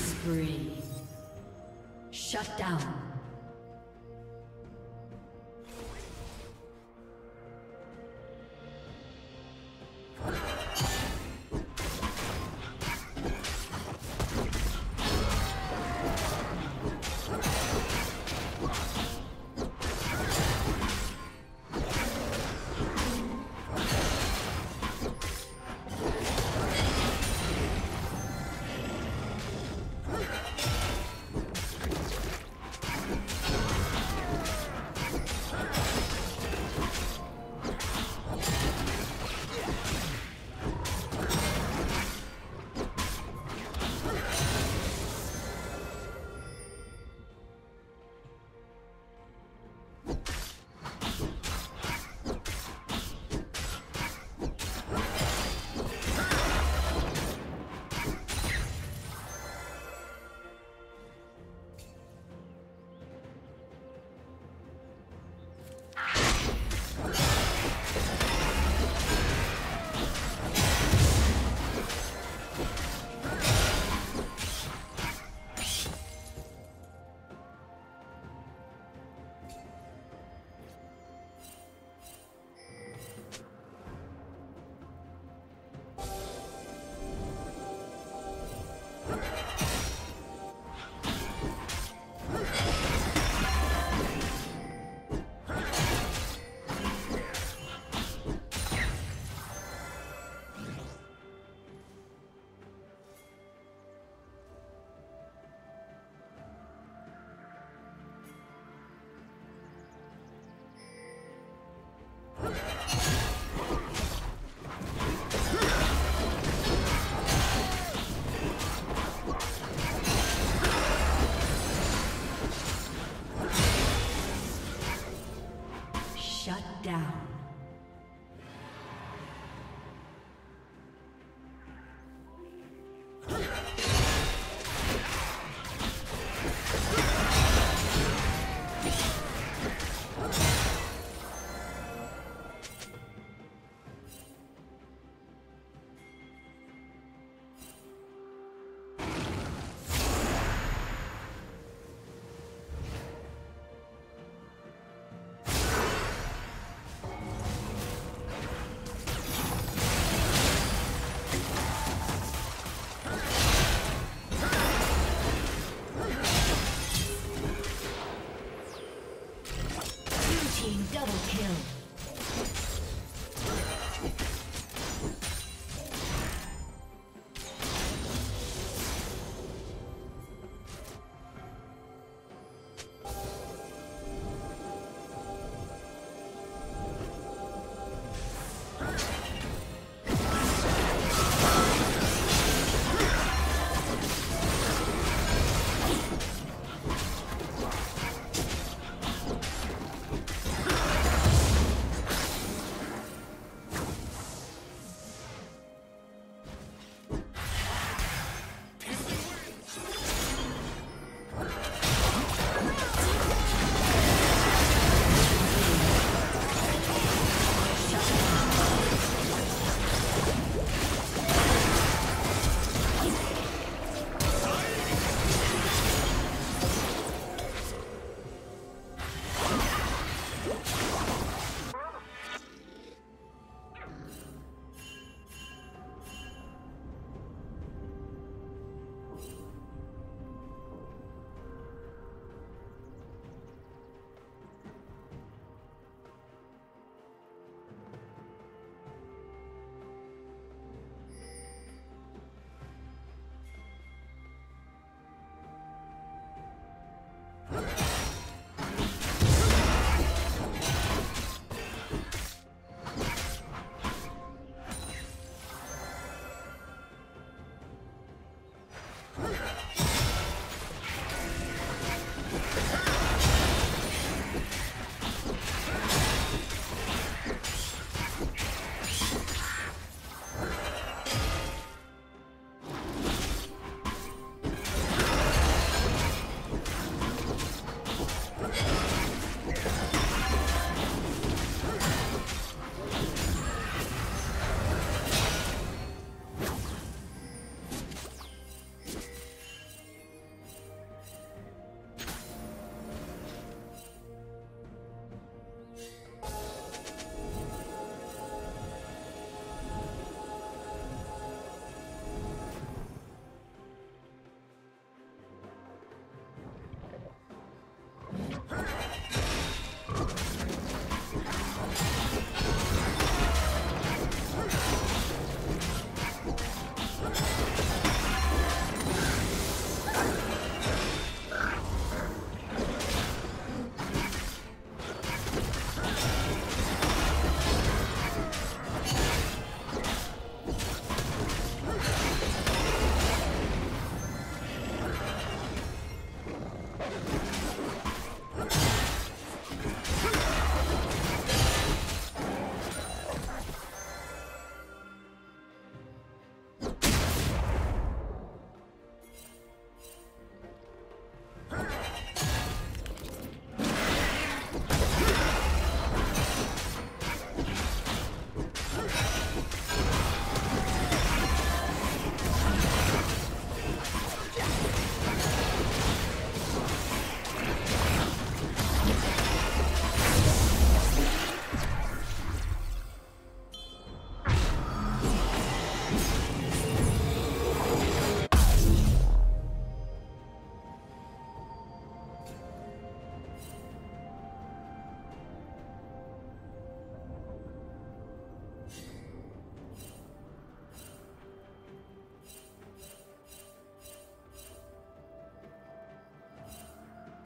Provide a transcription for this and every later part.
Spree. Shut down.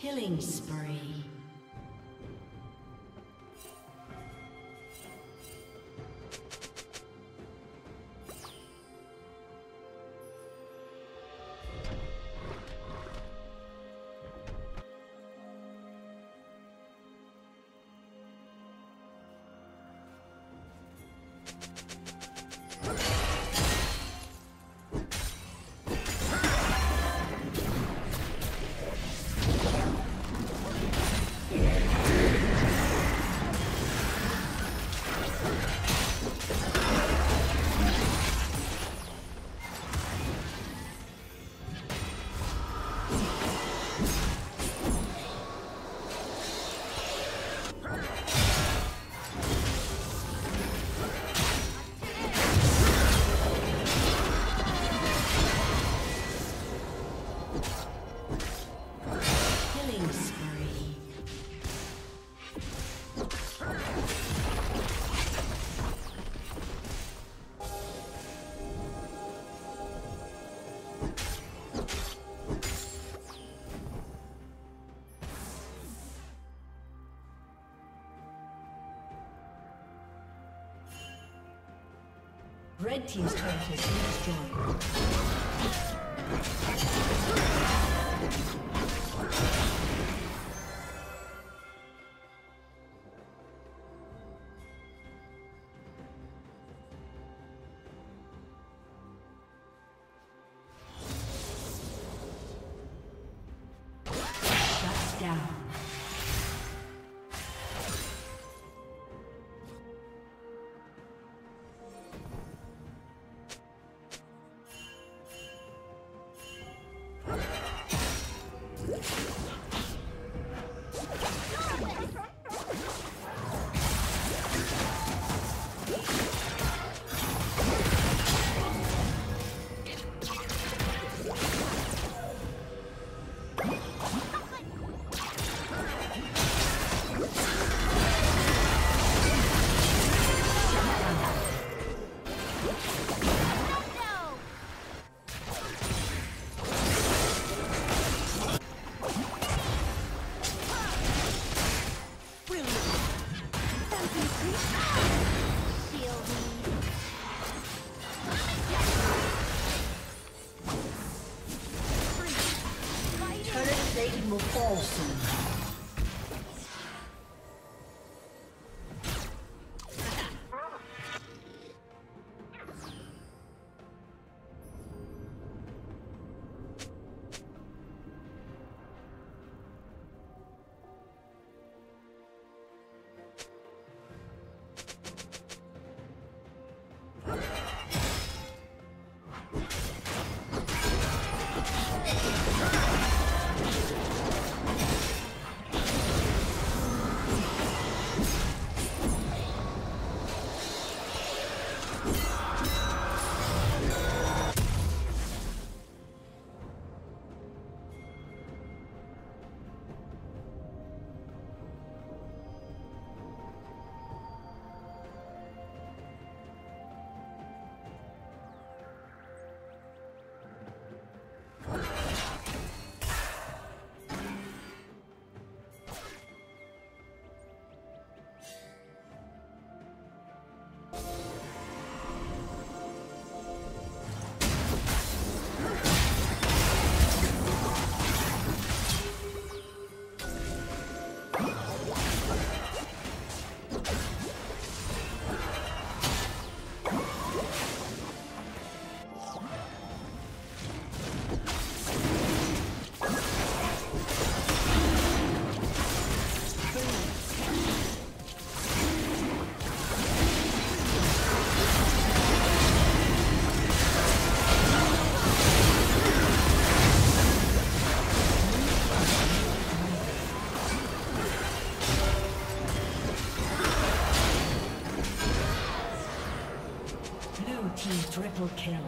Killing spree. Red team's turret has been destroyed. Shuts down. him.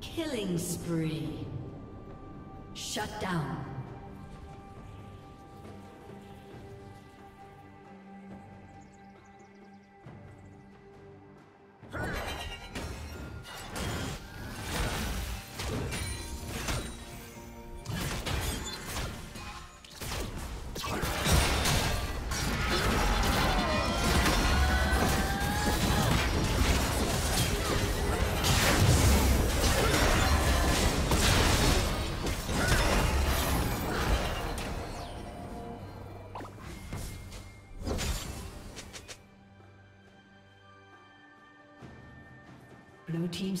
Killing spree. Shut down. Blue team's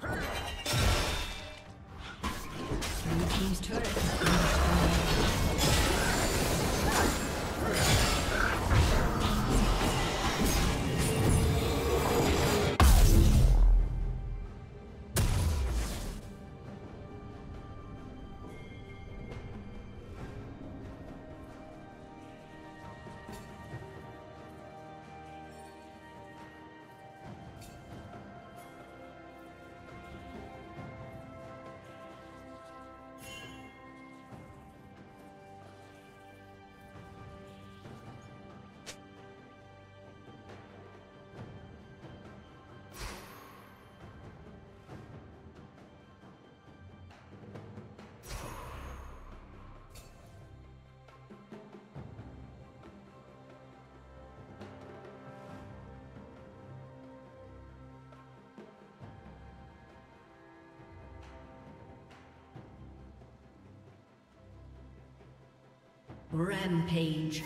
Blue team's turret has been rampage.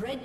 Red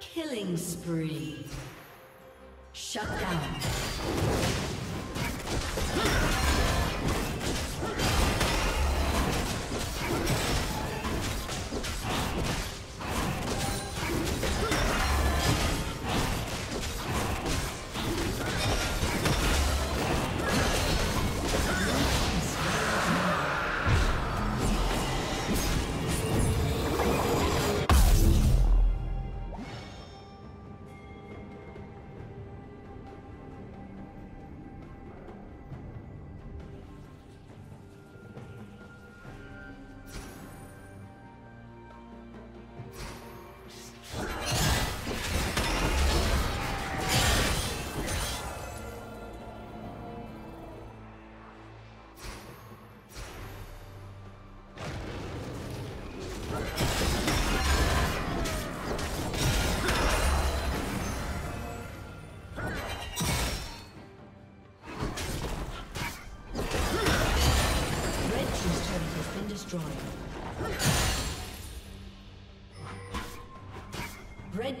Killing spree. Shut down. Red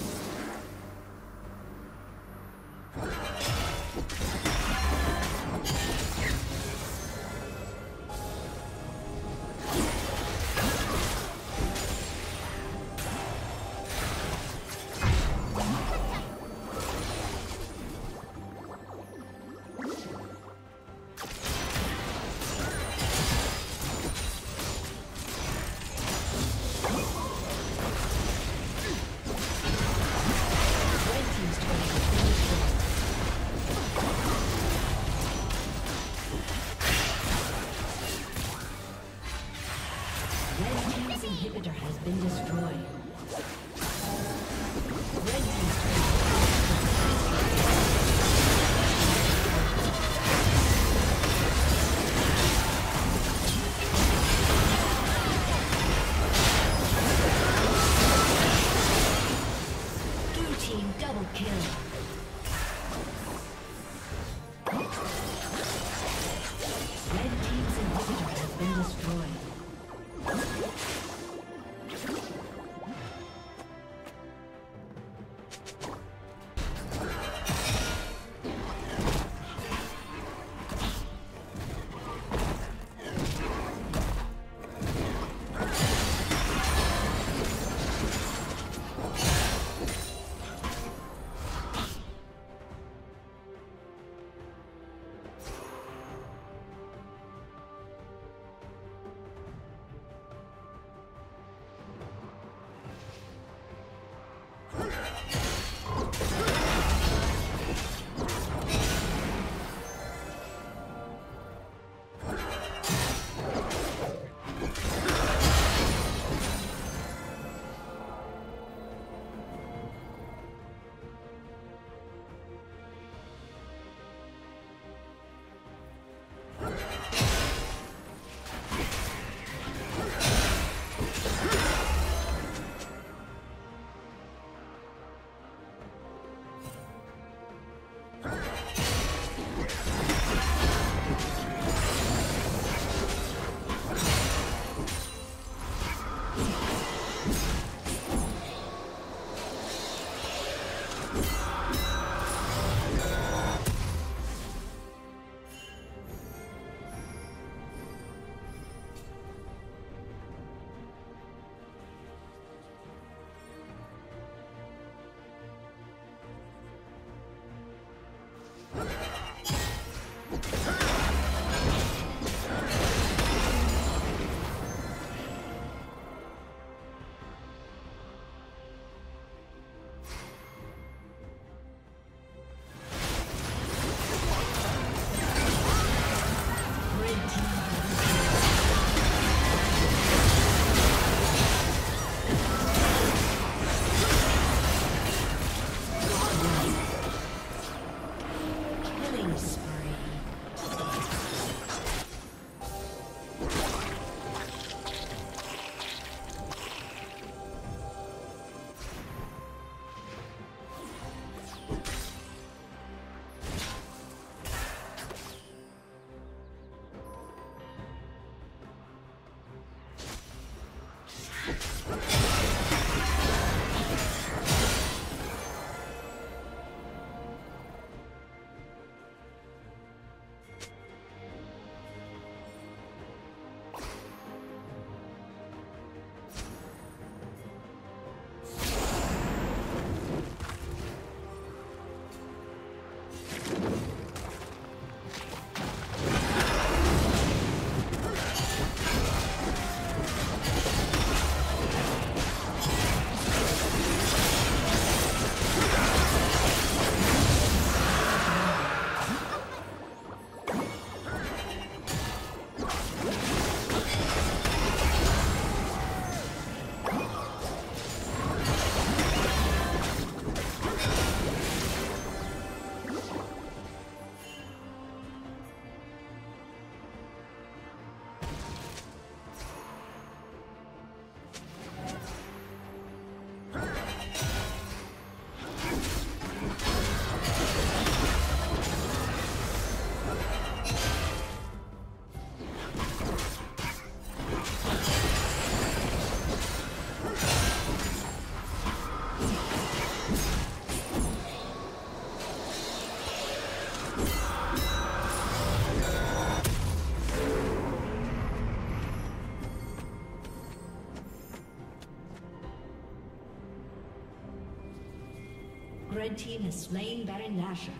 Red team has slain Baron Nashor.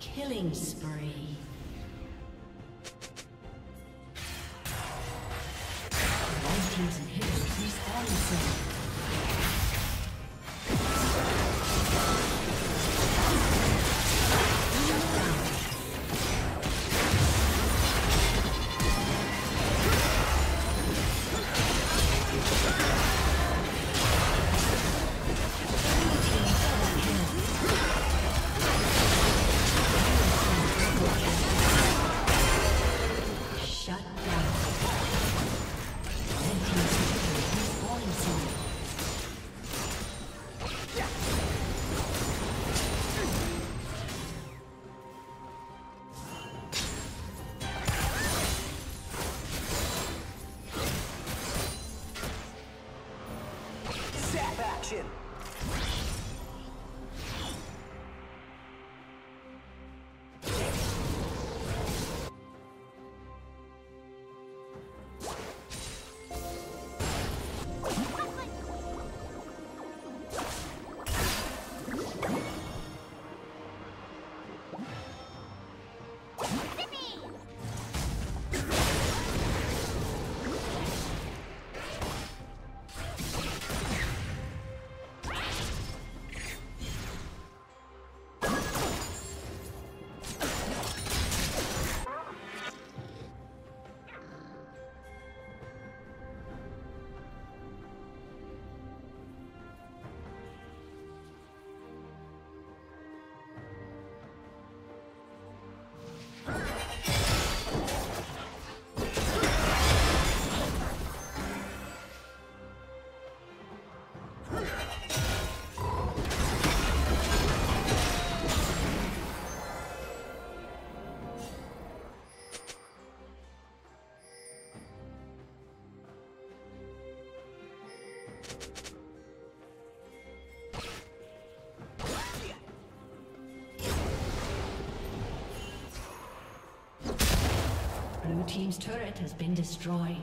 Killing spree. Red team's inhibitors respawn soon. team's turret has been destroyed.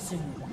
있습니다.